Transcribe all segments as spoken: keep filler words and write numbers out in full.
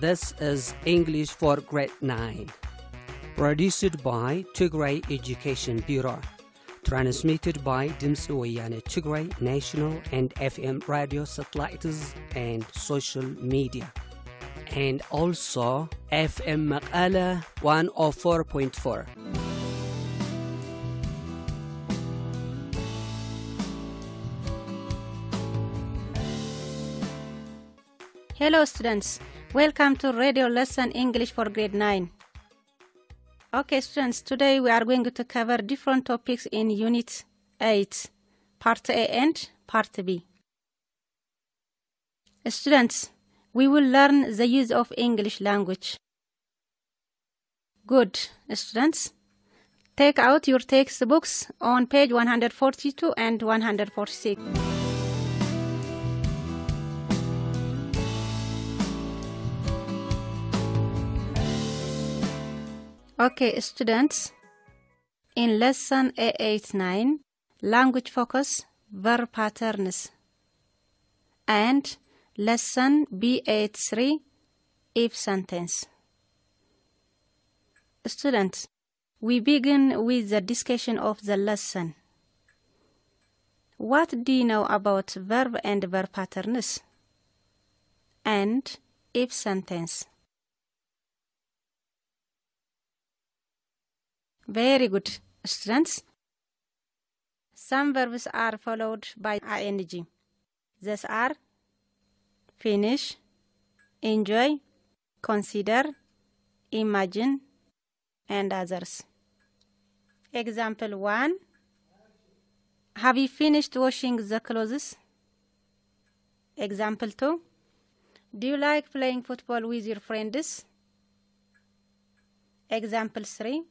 This is English for Grade nine. Produced by Tigray Education Bureau. Transmitted by Dimtsi Weyane Tigray National and F M radio satellites and social media. And also F M Mekelle one oh four point four. Hello students, welcome to Radio Lesson English for Grade nine. Okay students, today we are going to cover different topics in Unit eight, Part A and Part B. Students, we will learn the use of English language. Good, students. Take out your textbooks on page one forty-two and one forty-six. Okay, students, in lesson A eight nine, language focus, verb patterns, and lesson B eight three, if sentence. Students, we begin with the discussion of the lesson. What do you know about verb and verb patterns? And if sentence. Very good, students. Some verbs are followed by ing. These are finish, enjoy, consider, imagine, and others. Example one. Have you finished washing the clothes? Example two. Do you like playing football with your friends? Example three.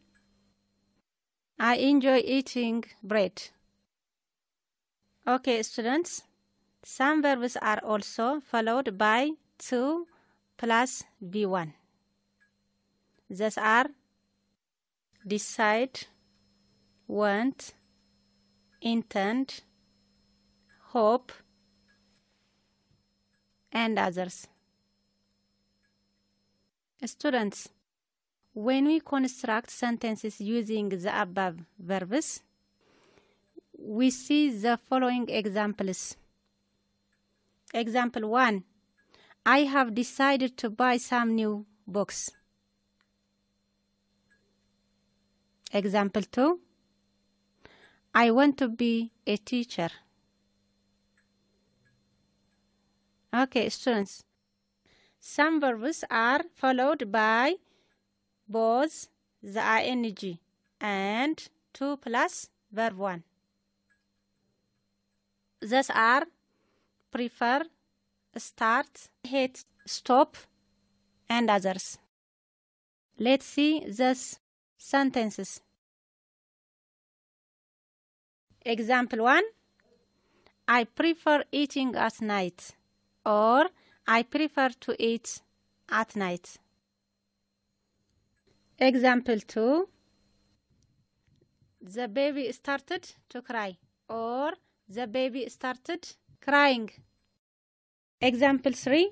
I enjoy eating bread. Okay, students. Some verbs are also followed by to plus be one. These are decide, want, intend, hope, and others. Students, when we construct sentences using the above verbs, we see the following examples. Example one. I have decided to buy some new books. Example two. I want to be a teacher. Okay, students. Some verbs are followed by both the ing and two plus verb one. These are prefer, start, hate, stop, and others. Let's see these sentences. Example one. I prefer eating at night, or I prefer to eat at night. Example two. The baby started to cry, or the baby started crying. Example three.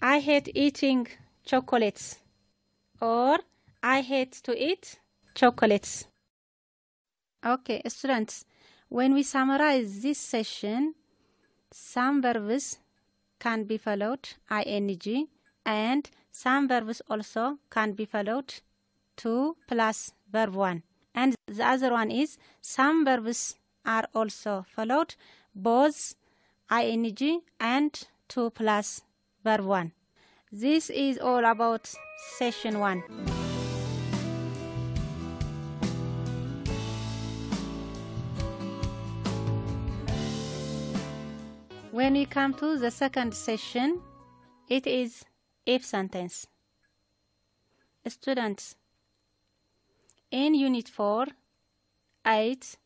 I hate eating chocolates, or I hate to eat chocolates. Okay, students, when we summarize this session, some verbs can be followed ing, and some verbs also can be followed two plus verb one. And the other one is some verbs are also followed both ing and two plus verb one. This is all about session one. When we come to the second session, it is if sentence. Students, in Unit four, eight,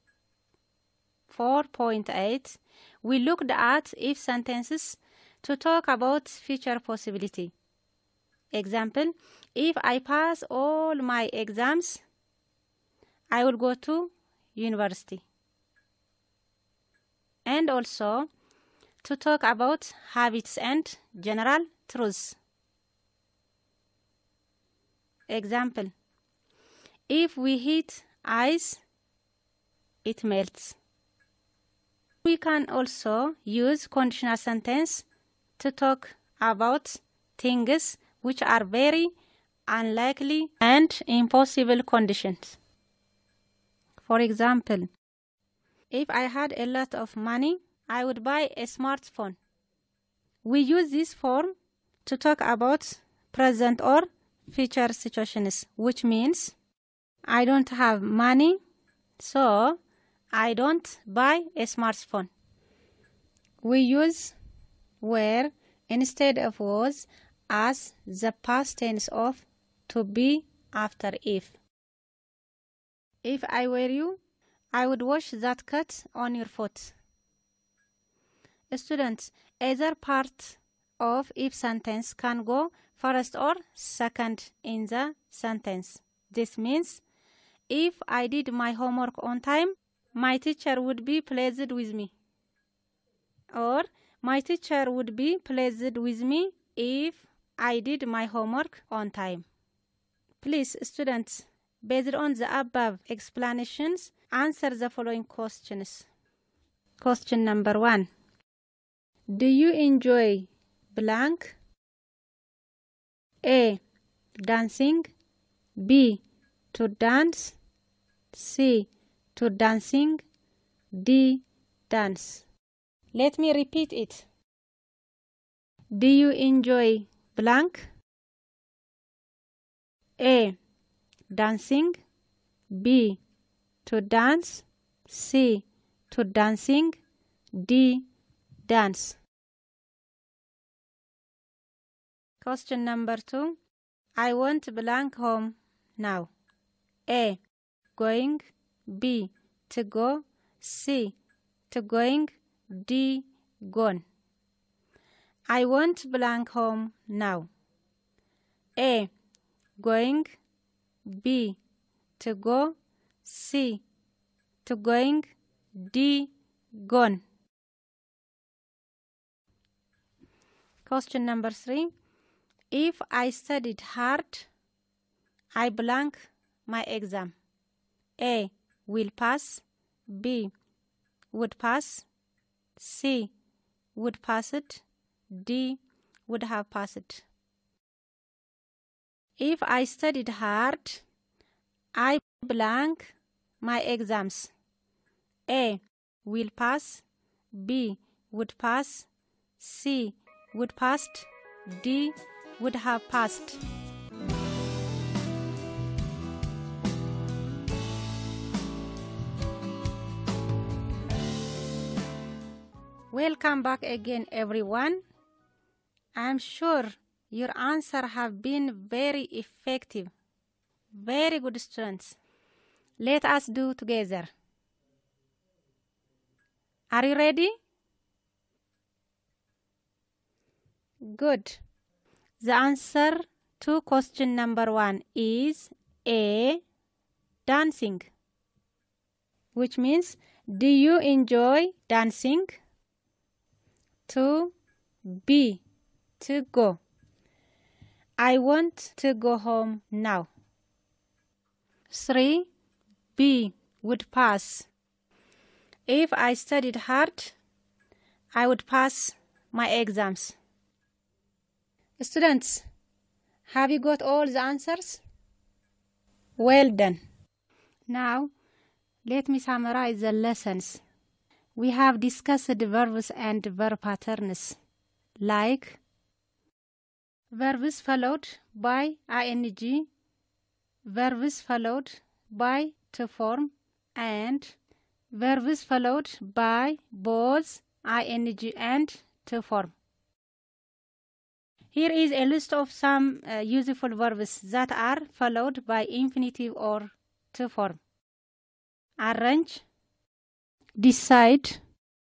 four point eight, we looked at if sentences to talk about future possibility. Example, if I pass all my exams, I will go to university. And also to talk about habits and general truths. Example, if we heat ice, it melts. We can also use conditional sentences to talk about things which are very unlikely and impossible conditions. For example, if I had a lot of money, I would buy a smartphone. We use this form to talk about present or future situations, which means I don't have money, so I don't buy a smartphone. We use were instead of was as the past tense of to be after if. If I were you, I would wash that cut on your foot. Students, either part of if sentence can go first or second in the sentence. This means, if I did my homework on time, my teacher would be pleased with me. Or, my teacher would be pleased with me if I did my homework on time. Please, students, based on the above explanations, answer the following questions. Question number one. Do you enjoy blank? A. Dancing. B. To dance. C. To dancing. D. Dance. Let me repeat it. Do you enjoy blank? A. Dancing. B. To dance. C. To dancing. D. Dance. Question number two. I want blank home now. A. Going. B. To go. C. To going. D. Gone. I want blank home now. A. Going. B. To go. C. To going. D. Gone. Question number three. If I studied hard, I blank my exam. A. Will pass. B. Would pass. C. Would pass it. D. Would have passed it. If I studied hard, I blank my exams. A. Will pass. B. Would pass. C. Would pass. D. Would have passed. Welcome back again, everyone. I'm sure your answers have been very effective. Very good, students. Let us do together. Are you ready? Good. The answer to question number one is A. Dancing, which means do you enjoy dancing? two. B. To go. I want to go home now. three. B. Would pass. If I studied hard, I would pass my exams. Students, have you got all the answers? Well done. Now, let me summarize the lessons. We have discussed verbs and verb patterns, like verbs followed by ing, verbs followed by to form, and verbs followed by both ing and to form. Here is a list of some uh, useful verbs that are followed by infinitive or to form. Arrange, decide,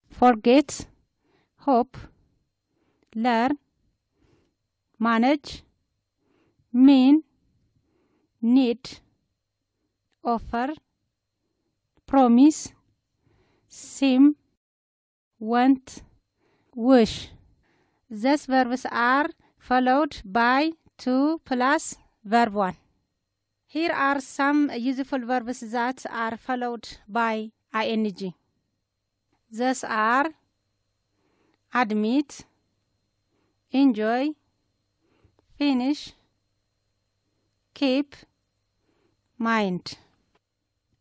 forget, hope, learn, manage, mean, need, offer, promise, seem, want, wish. These verbs are followed by two plus verb one. Here are some useful verbs that are followed by ing. These are admit, enjoy, finish, keep, mind.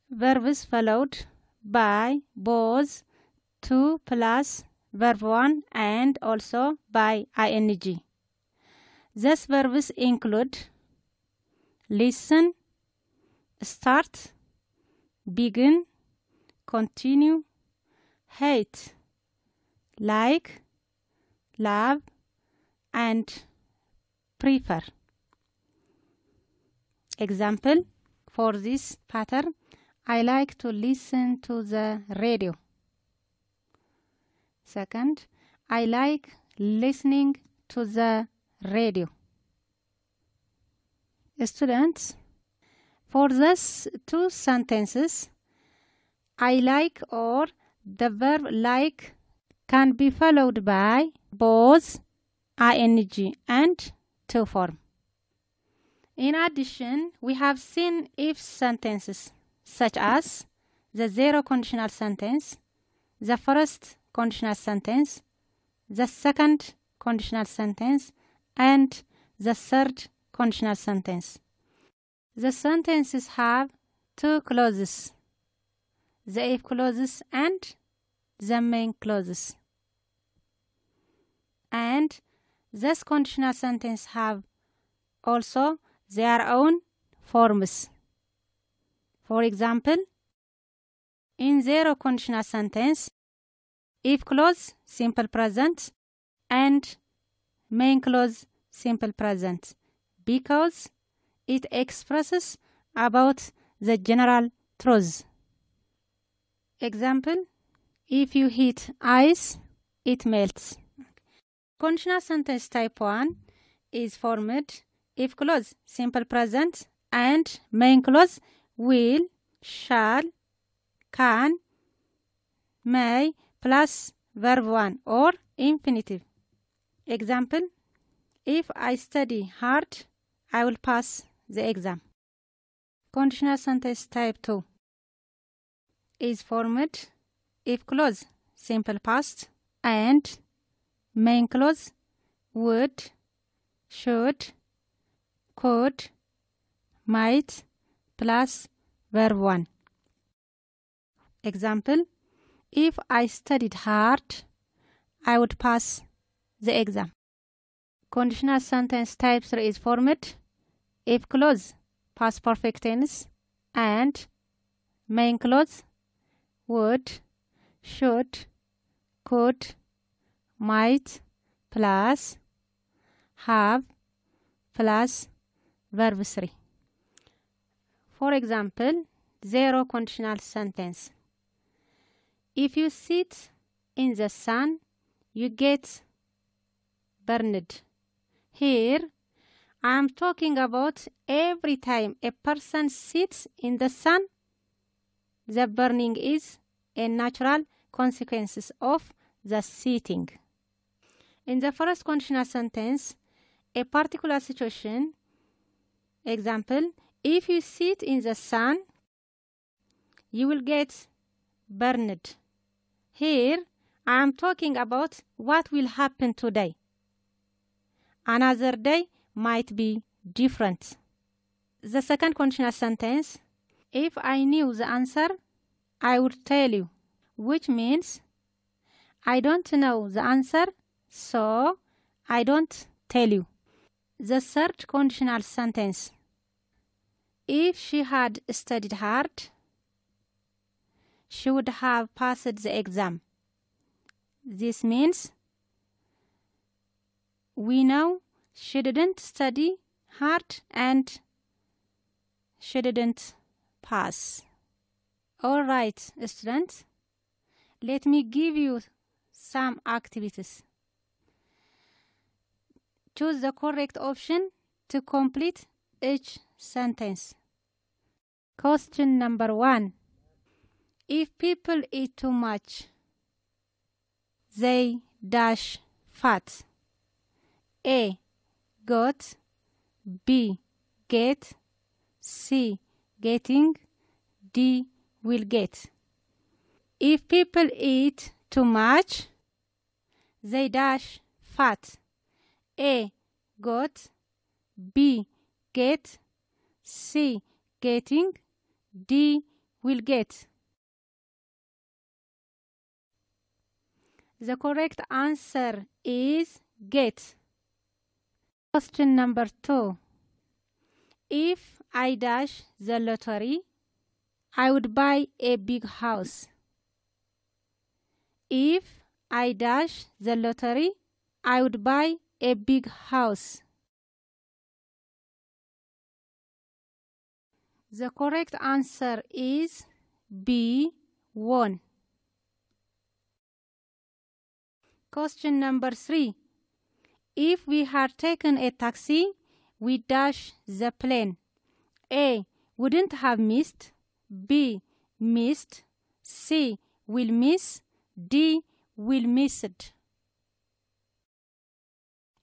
Verbs followed by both to plus verb one and also by ing. These verbs include listen, start, begin, continue, hate, like, love, and prefer. Example for this pattern: I like to listen to the radio. Second, I like listening to the radio. Students, for these two sentences, I like or the verb like can be followed by both ing and to form. In addition, we have seen if sentences such as the zero conditional sentence, the first conditional sentence, the second conditional sentence, and the third conditional sentence. The sentences have two clauses, the if clauses and the main clauses. And this conditional sentence have also their own forms. For example, in zero conditional sentence, if clause simple present and main clause simple present, because it expresses about the general truth. Example, if you hit ice, it melts. Conditional sentence type one is formed if clause simple present and main clause will, shall, can, may, plus verb one or infinitive. Example, if I study hard, I will pass the exam. Conditional sentence type two is formed if clause simple past and main clause would, should, could, might, plus verb one. Example, if I studied hard, I would pass the exam. Conditional sentence type three is formed if clause past perfect tense and main clause would, should, could, might, plus have, plus verb three. For example, zero conditional sentence. If you sit in the sun, you get burned. Here, I am talking about every time a person sits in the sun, the burning is a natural consequence of the sitting. In the first conditional sentence, a particular situation, example, if you sit in the sun, you will get burned. Here, I am talking about what will happen today. Another day might be different. The second conditional sentence, if I knew the answer, I would tell you, which means I don't know the answer, so I don't tell you. The third conditional sentence, if she had studied hard, she would have passed the exam. This means we know she didn't study hard and she didn't pass. All right, students, let me give you some activities. Choose the correct option to complete each sentence. Question number one. If people eat too much, they dash fat. A. Goat. B. Gate. C. Getting. D. Will get. If people eat too much, they dash fat. A. Got. B. Get. C. Getting. D. Will get. The correct answer is get. Question number two. If I dash the lottery, I would buy a big house. If I dash the lottery, I would buy a big house. The correct answer is B. One. Question number three. If we had taken a taxi, we dash the plane. A. Wouldn't have missed. B. Missed. C. Will miss. D. Will miss it.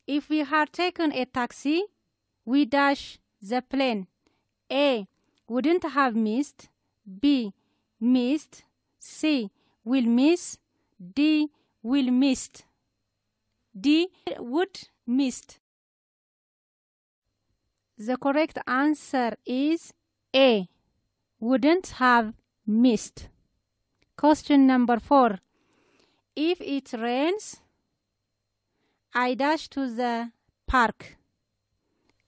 If we had taken a taxi, we dash the plane. A. Wouldn't have missed. B. Missed. C. Will miss. D. Will missed. D. Would missed. The correct answer is A. Wouldn't have missed. Question number four. If it rains, I dash to the park.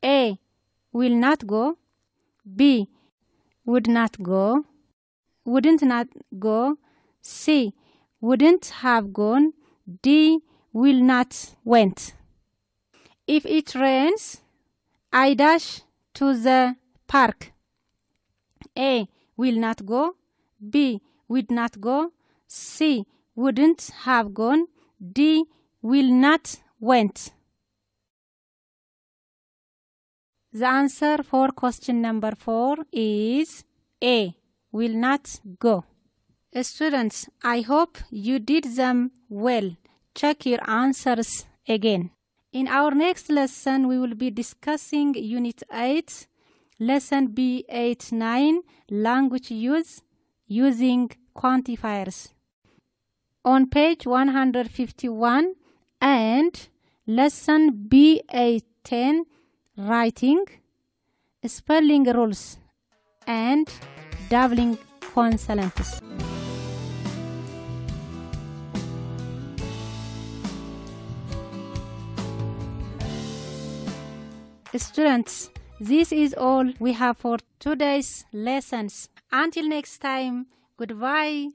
A. Will not go. B. Would not go. Wouldn't not go. C. Wouldn't have gone. D. Will not went. If it rains, I dash to the park. A. Will not go. B. Would not go. C. Wouldn't have gone. D. Will not went. The answer for question number four is A. Will not go. Students, I hope you did them well. Check your answers again. In our next lesson, we will be discussing Unit eight, Lesson B eight nine, Language Use, Using Quantifiers. On page one hundred fifty-one and Lesson B eight ten, Writing, Spelling Rules, and Doubling Consonants. Students, this is all we have for today's lessons. Until next time, goodbye.